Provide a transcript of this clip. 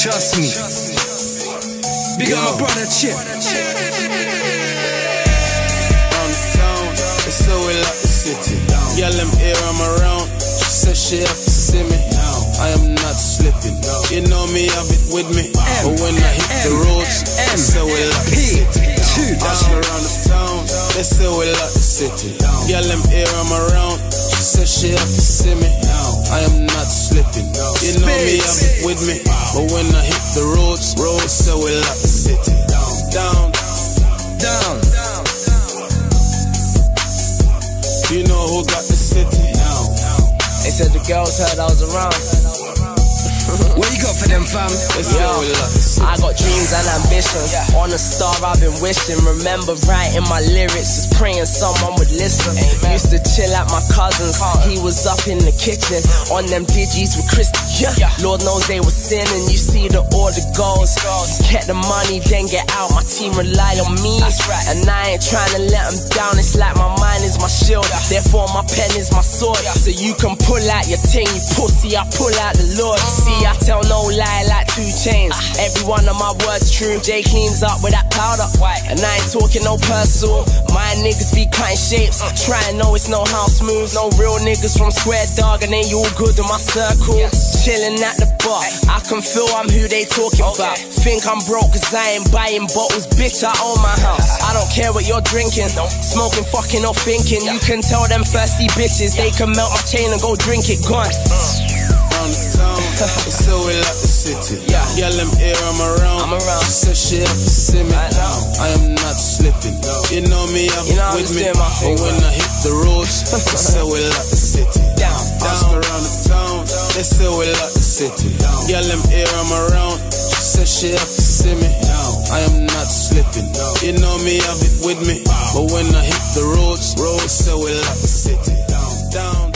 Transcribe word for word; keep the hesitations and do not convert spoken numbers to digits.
Trust me. Big up my brother Chip. On the town, it's so we like the city. Yellin' here, I'm around. She said she have to see me. I am not slipping. You know me, have it with me. But when I hit the roads, it's so we like the city. Down around the town, they say we like the city. Yellin' here, I'm around. She said she have to see me. I am not slipping. You know me, have it with me. But when I hit the roads, roads, so we like the city. Down, down. You know who got the city? They said the girls heard I was around. What you got for them, fam? Yo, I got dreams and ambitions. On a star I've been wishing. Remember writing my lyrics, just praying someone would listen. Used to chill at my cousin's, he was up in the kitchen on them digis with Christy. Lord knows they were sinning. You see the order goes. Get the money, then get out. My team relied on me, and I ain't trying to let them down. It's like my mind is my shield, therefore my pen is my sword. So you can pull out your ting, you pussy, I pull out the Lord. See, I tell no lie like two chains. Every one of my words true. Jay cleans up with that powder, and I ain't talking no personal. My niggas be cutting shapes. Try and know it's no house moves. No real niggas from Square Dog, and they all good in my circle. Chilling at the bar, I can feel I'm who they talking about. Think I'm broke cause I ain't buying bottles. Bitch, I own my house. I don't care what you're drinking, smoking, fucking or thinking. You can tell them thirsty bitches, they can melt my chain and go drink it. Gone. It's so we like the city. Yellin' here, I'm around. I'm around. She said she have to see me. I am not slipping. You know me, have it with me. But when I hit the roads, they say we like the city. Down around the town, they say we like the city. Yellin' here, I'm around. She said she have to see me. I am not slipping. You know me, have it with me. But when I hit the roads, roads, say we like the city. Down.